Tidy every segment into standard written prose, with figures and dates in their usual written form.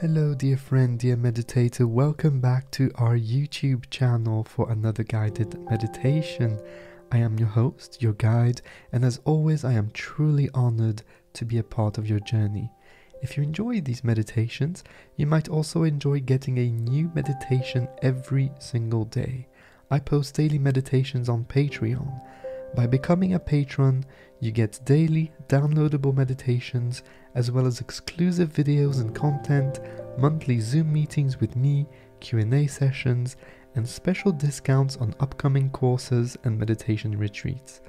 Hello dear friend, dear meditator, welcome back to our YouTube channel for another guided meditation. I am your host, your guide, and as always I am truly honored to be a part of your journey. If you enjoy these meditations, you might also enjoy getting a new meditation every single day. I post daily meditations on Patreon. By becoming a patron, you get daily downloadable meditations as well as exclusive videos and content, monthly Zoom meetings with me, Q&A sessions, and special discounts on upcoming courses and meditation retreats.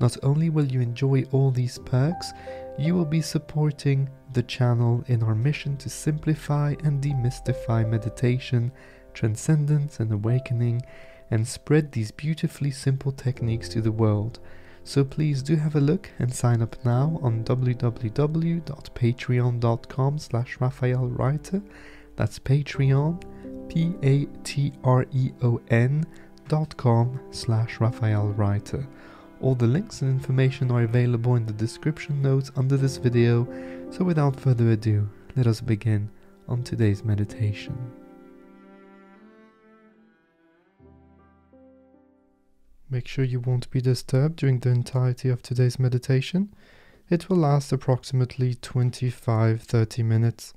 Not only will you enjoy all these perks, you will be supporting the channel in our mission to simplify and demystify meditation, transcendence and awakening, and spread these beautifully simple techniques to the world. So please do have a look and sign up now on www.patreon.com/RaphaelReiter. That's Patreon, patreon.com/RaphaelReiter. All the links and information are available in the description notes under this video. So without further ado, let us begin on today's meditation. Make sure you won't be disturbed during the entirety of today's meditation. It will last approximately 25-30 minutes.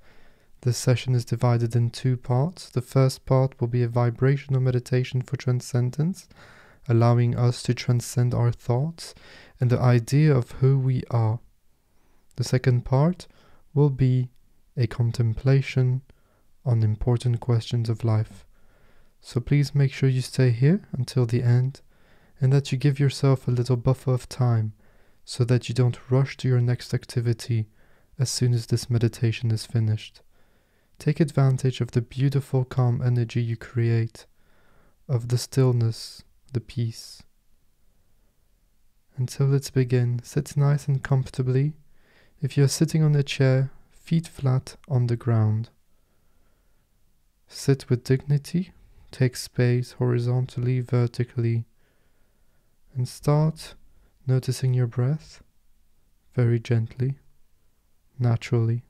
This session is divided in two parts. The first part will be a vibrational meditation for transcendence, allowing us to transcend our thoughts and the idea of who we are. The second part will be a contemplation on important questions of life. So please make sure you stay here until the end, and that you give yourself a little buffer of time so that you don't rush to your next activity as soon as this meditation is finished. Take advantage of the beautiful calm energy you create, of the stillness, the peace. And so let's begin. Sit nice and comfortably. If you're sitting on a chair, feet flat on the ground. Sit with dignity. Take space horizontally, vertically. And start noticing your breath very gently, naturally,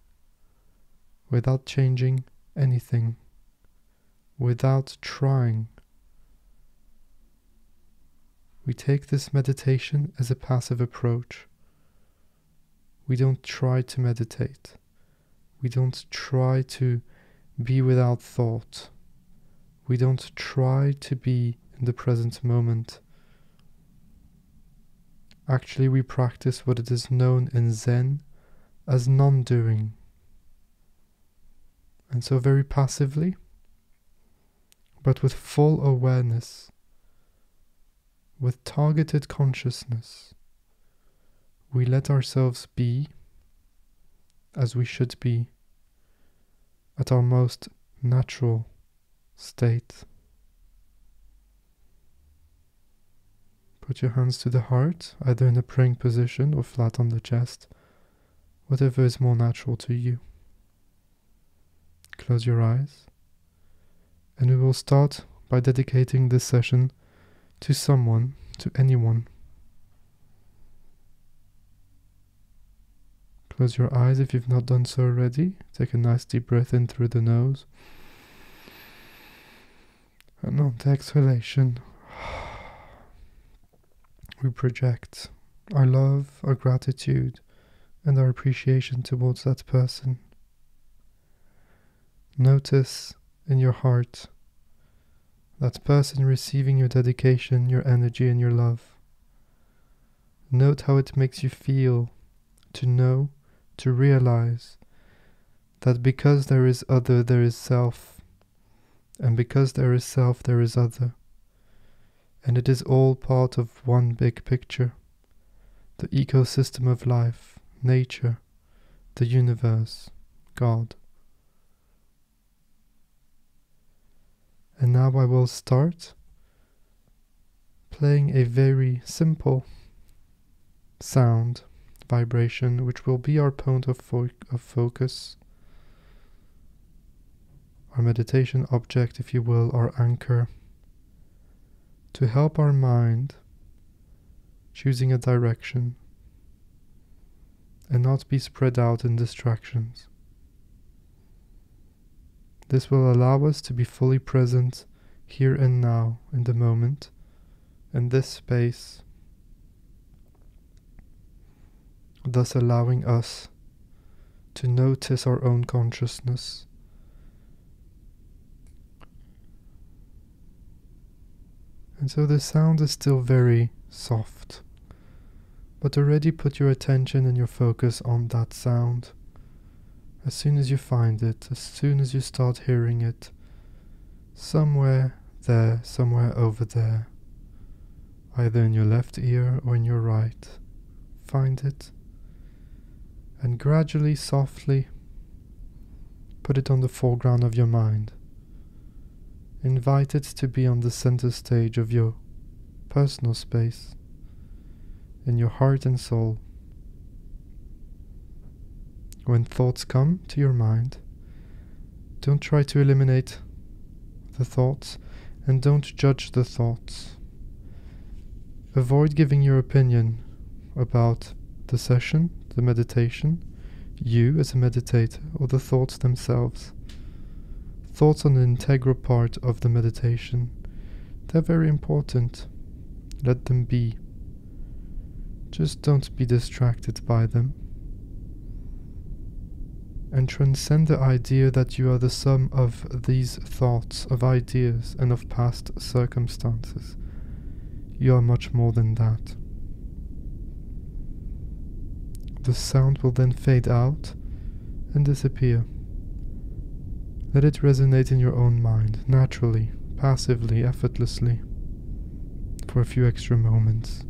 without changing anything, without trying. We take this meditation as a passive approach. We don't try to meditate. We don't try to be without thought. We don't try to be in the present moment. Actually, we practice what it is known in Zen as non-doing. And so very passively, but with full awareness, with targeted consciousness, we let ourselves be as we should be, at our most natural state. Put your hands to the heart, either in a praying position or flat on the chest, whatever is more natural to you. Close your eyes, and we will start by dedicating this session to someone, to anyone. Close your eyes if you've not done so already. Take a nice deep breath in through the nose, and on the exhalation, we project our love, our gratitude, and our appreciation towards that person. Notice in your heart that person receiving your dedication, your energy, and your love. Note how it makes you feel to know, to realize that because there is other, there is self, and because there is self, there is other. And it is all part of one big picture, the ecosystem of life, nature, the universe, God. And now I will start playing a very simple sound vibration, which will be our point of focus, our meditation object, if you will, our anchor, to help our mind choosing a direction and not be spread out in distractions. This will allow us to be fully present here and now, in the moment, in this space, thus allowing us to notice our own consciousness. And so the sound is still very soft, but already put your attention and your focus on that sound. As soon as you find it, as soon as you start hearing it, somewhere there, somewhere over there, either in your left ear or in your right, find it, and gradually, softly, put it on the foreground of your mind. Invite it to be on the center stage of your personal space, in your heart and soul. When thoughts come to your mind, don't try to eliminate the thoughts and don't judge the thoughts. Avoid giving your opinion about the session, the meditation, you as a meditator, or the thoughts themselves. Thoughts are an integral part of the meditation. They're very important. Let them be. Just don't be distracted by them. And transcend the idea that you are the sum of these thoughts, of ideas, and of past circumstances. You are much more than that. The sound will then fade out and disappear. Let it resonate in your own mind, naturally, passively, effortlessly, for a few extra moments.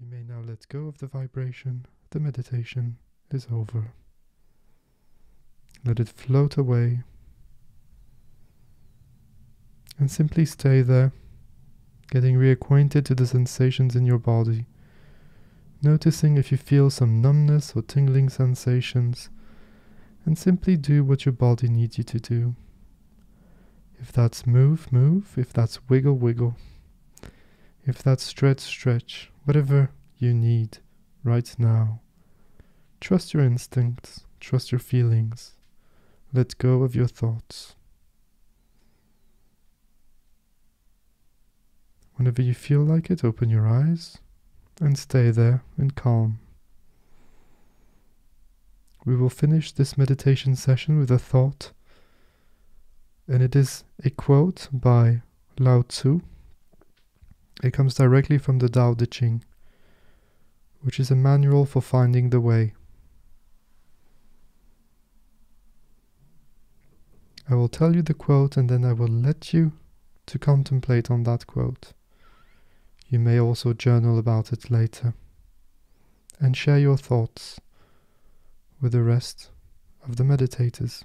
You may now let go of the vibration. The meditation is over. Let it float away and simply stay there, getting reacquainted to the sensations in your body, noticing if you feel some numbness or tingling sensations, and simply do what your body needs you to do. If that's move, move. If that's wiggle, wiggle. If that's stretch, stretch. Whatever you need right now. Trust your instincts. Trust your feelings. Let go of your thoughts. Whenever you feel like it, open your eyes and stay there in calm. We will finish this meditation session with a thought, and it is a quote by Lao Tzu. It comes directly from the Tao Te Ching, which is a manual for finding the way. I will tell you the quote, and then I will let you to contemplate on that quote. You may also journal about it later and share your thoughts with the rest of the meditators.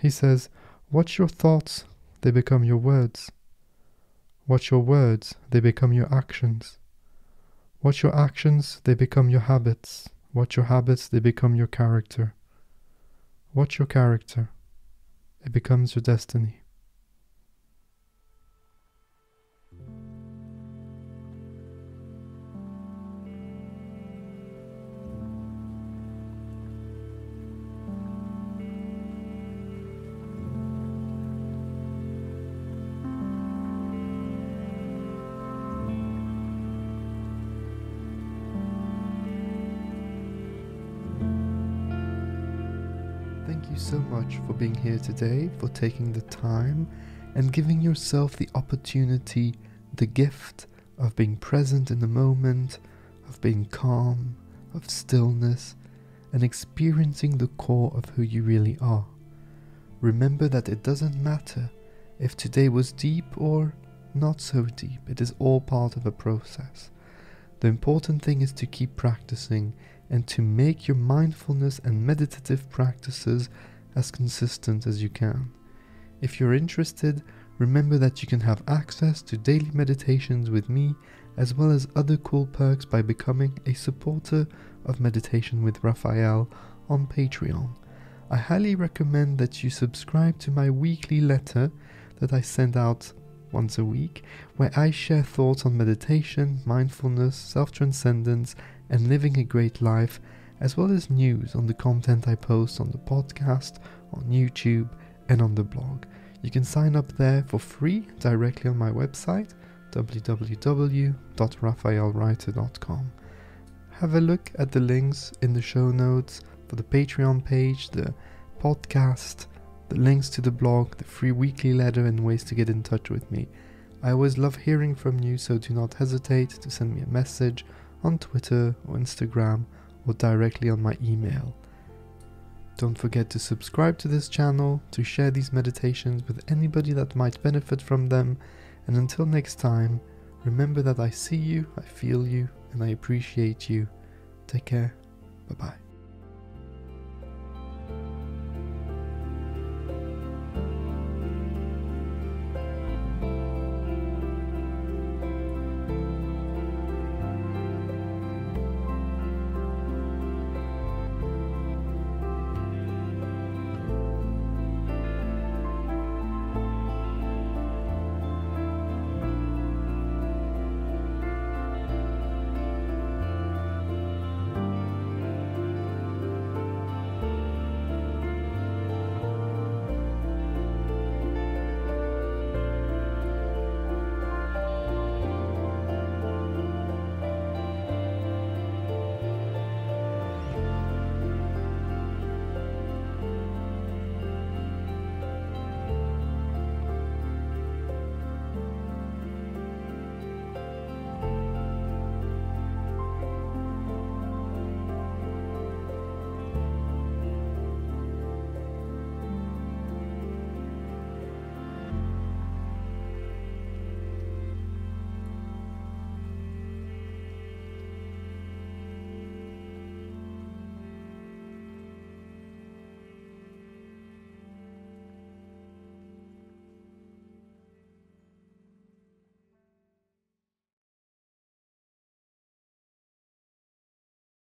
He says, "Watch your thoughts, they become your words. Watch your words, they become your actions. Watch your actions, they become your habits. Watch your habits, they become your character. Watch your character, it becomes your destiny." So much for being here today, for taking the time and giving yourself the opportunity, the gift of being present in the moment, of being calm, of stillness, and experiencing the core of who you really are. Remember that it doesn't matter if today was deep or not so deep, it is all part of a process. The important thing is to keep practicing and to make your mindfulness and meditative practices as consistent as you can. If you're interested, remember that you can have access to daily meditations with me, as well as other cool perks by becoming a supporter of Meditation with Raphael on Patreon. I highly recommend that you subscribe to my weekly letter that I send out once a week, where I share thoughts on meditation, mindfulness, self-transcendence, and living a great life, as well as news on the content I post on the podcast, on YouTube, and on the blog. You can sign up there for free directly on my website, www.raphaelreiter.com. Have a look at the links in the show notes for the Patreon page, the podcast, the links to the blog, the free weekly letter, and ways to get in touch with me. I always love hearing from you, so do not hesitate to send me a message on Twitter or Instagram, or directly on my email. Don't forget to subscribe to this channel, to share these meditations with anybody that might benefit from them, and until next time, remember that I see you, I feel you, and I appreciate you. Take care. Bye-bye.